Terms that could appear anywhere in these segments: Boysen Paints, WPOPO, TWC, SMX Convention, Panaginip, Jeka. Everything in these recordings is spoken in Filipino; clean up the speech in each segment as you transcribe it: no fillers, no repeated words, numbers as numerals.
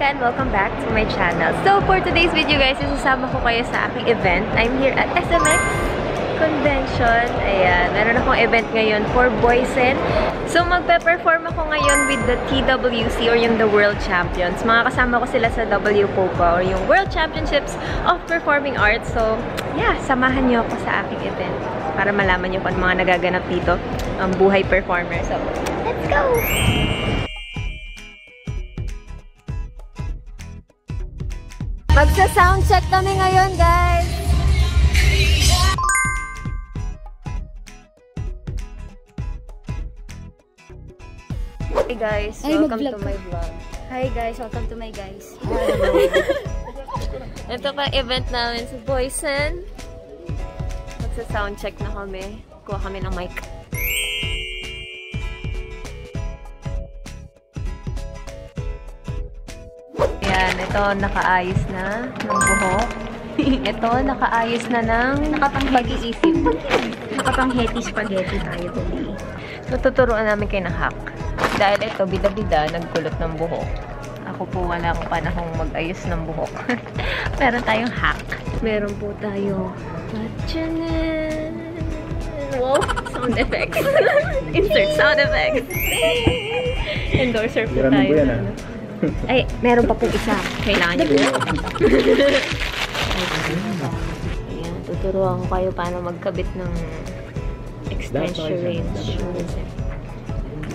and welcome back to my channel. So for today's video guys, isasama ko kayo sa aking event. I'm here at SMX Convention. Ayan, meron akong event ngayon for Boysen. So magpe-perform ako ngayon with the TWC or yung the World Champions. Mga kasama ko sila sa WPOPO or yung World Championships of Performing Arts. So yeah, samahan niyo ako sa aking event para malaman niyo kung mga nagaganap dito ang buhay performer. So let's go! Magsa-soundcheck kami ngayon, guys! Hi guys, welcome to my vlog. Hi guys, welcome to my guys. Ito pa event namin sa Boysen. Magsa-soundcheck na kami. Kuha kami ng mic. Ito, nakaayos na ng buhok. Ito, nakaayos na ng nakapang-pag-iisip. Nakapang-heti spaghetti tayo today. Tuturuan namin kayo ng hack. Dahil ito, bida-bida, nagkulot ng buhok. Ako po wala akong panahong mag-ayos ng buhok. Meron tayong hack. Meron po tayo. Watchanan! Wow! Sound effects! Insert sound effects! Endorser po tayo. Ay, meron pa po isa. Kailangan nyo po. Ayan, tuturuan ko kayo paano magkabit ng extension range.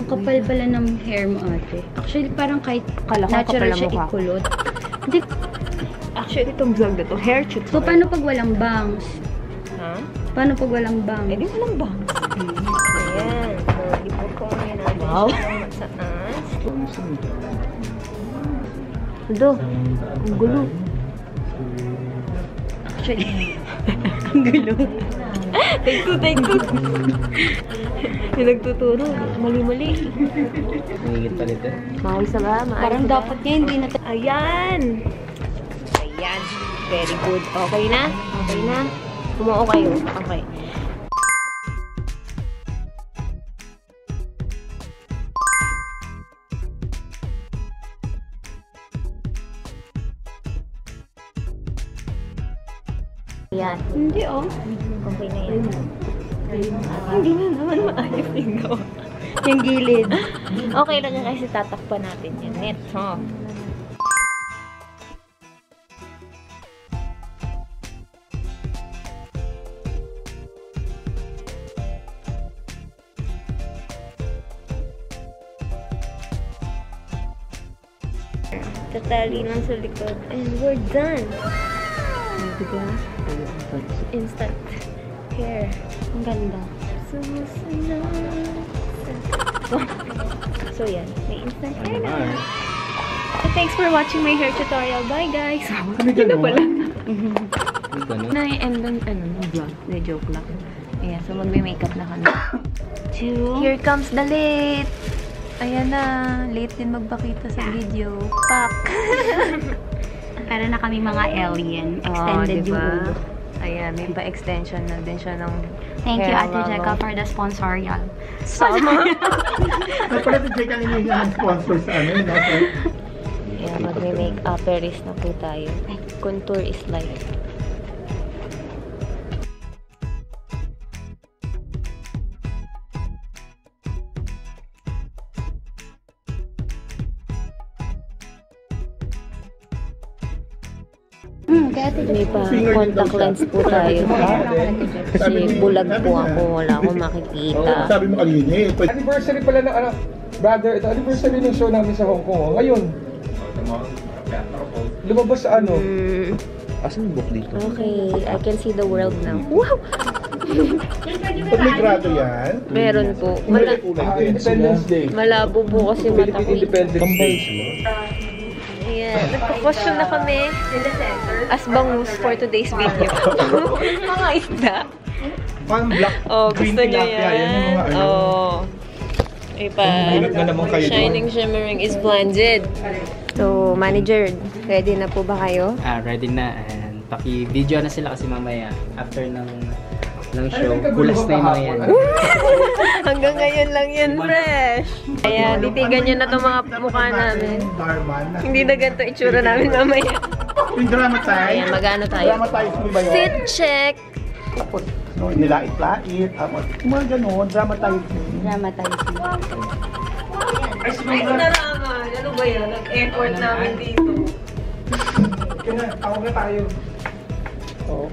Ang kapal pala ng hair mo ate. Actually, parang kahit natural siya ikulot. Actually, itong vlog na to, hair chute. So, paano pag walang bangs? Huh? Paano pag walang bangs? Eh, di walang bangs. Ayan. So, ipukuha yun natin. Wow. Sa taas. Ado, ang gulo. Actually, ang gulo. Take two, take two. Yung nagtuturo, mali-mali. Nangigit pa nito. Maayos na ba? Parang dapat niya, hindi na. Ayan! Ayan. Very good. Okay na? Okay na? Kumuo kayo. Okay. Ayan. Hindi oh. Okay na yan. Hindi na naman maayos din ko. Yung gilid. Okay lang yan kasi tatakpan natin yan. Net, huh? Tatali lang sa likod. And we're done! Diba? Instant hair. Ang ganda. So yan. May instant hair na. So, thanks for watching my hair tutorial. Bye guys! Hindi na pala. Na-end ang vlog. Na-joke lang. Ayan. So magbe-makeup na kami. Here comes the late! Ayan na. Late din magpakita sa video. Pak! Para na kami mga alien. Extended yung bubo. Ayan, may pa-extension na din siya ng thank you, Ate Jeka, for the sponsorial. Sama! Para Ate Jeka, hindi nga sponsor sa amin. Ayan, magme-make-up. Paris na po tayo. Contour is light. May pa contact lens po tayo. Kasi bulag po ako, wala akong makikita. Sabi mo kanina. Anniversary pala ng ano, brother, ito anniversary ng show namin sa Hong Kong. Ngayon, lumabas sa ano. Asan yung book dito? Okay, I can see the world now. Wow! Publikrado yan? Meron po. Independence Day. Malabo po kasi mata ko. Ayan, nagpo-question na kami as bangus for today's video. Mga isda. Pang black, green tilapia. Yan yung mga ano. Ay pa, shining, shimmering is blended. So, manager, ready na po ba kayo? Ready na. And paki-video na sila kasi mamaya after ng ng show. Gulas na yung mga yan. Hanggang ngayon lang yun, fresh. Kaya titigan nyo na itong mga mukha namin. Hindi na ganito itsura namin mamaya. Yung dramatay. Ayan, mag-ano tayo? Fit check. Tapos nilait-lait. Mga ganon, dramatay. Dramatay. Ay, narama. Ano ba yun? Nag-effort namin dito. Kaya, tawag na tayo. Oo.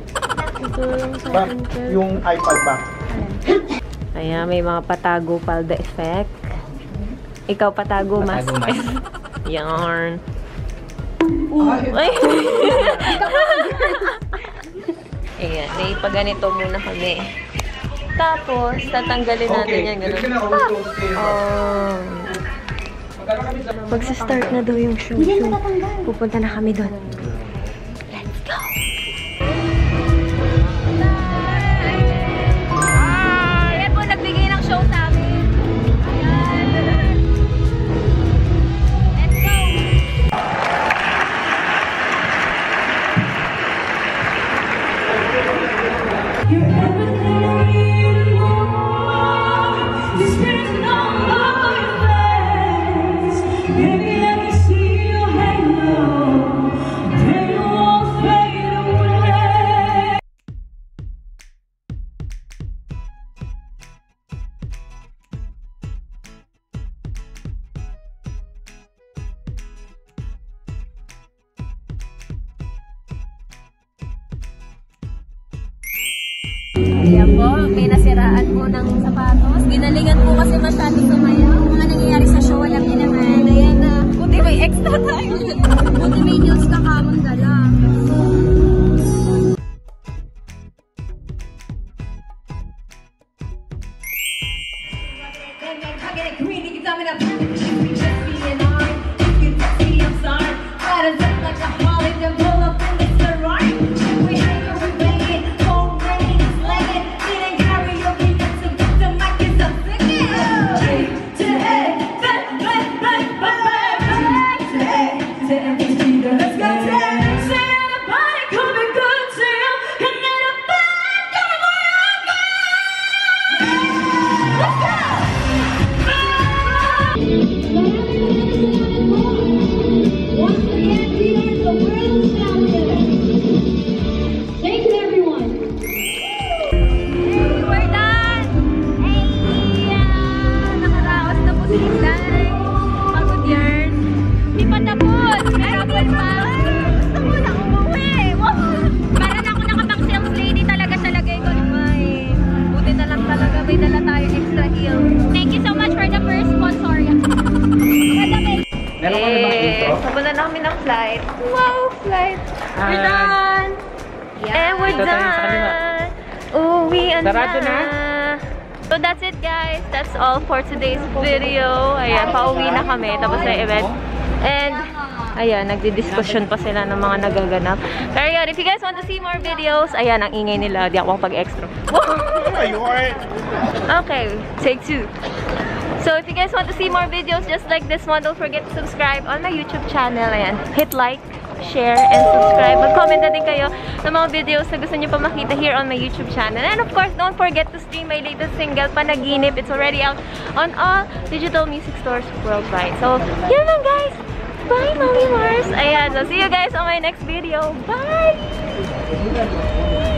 Ito yung sa akin. Yung iPad ba? Ayan, may mga patago palda effect. Ikaw patago mas. Yarn. Ay! Ayan, naipaganito muna kami. Tapos, tatanggalin natin yan. Magsistart na daw yung show. Pupunta na kami doon. Let's go! Ayan po, may nasiraan po ng sapatos. Ginalingan po kasi masyadong sumayaw. Mga nangyayari sa show, alam niyo naman. Ayan na, buti may extra tayo. Buti may news ka kamang dala. So that's it guys, that's all for today's video. Ayan, pauwi na kami tapos na event. And ayan, nagdi-discussion pa sila ng mga nagaganap. Pero yun, if you guys want to see more videos, ayan, ang ingay nila, di ako pag-extra. Okay, take two. So if you guys want to see more videos just like this one, don't forget to subscribe on my YouTube channel. Ayan, hit like, share, and subscribe. Mag-comment na din kayo ng mga videos na gusto nyo pa makita here on my YouTube channel. And of course, don't forget to stream my latest single, Panaginip. It's already out on all digital music stores worldwide. So, yun lang guys! Bye, Mommy Mars! Ayan, so see you guys on my next video. Bye!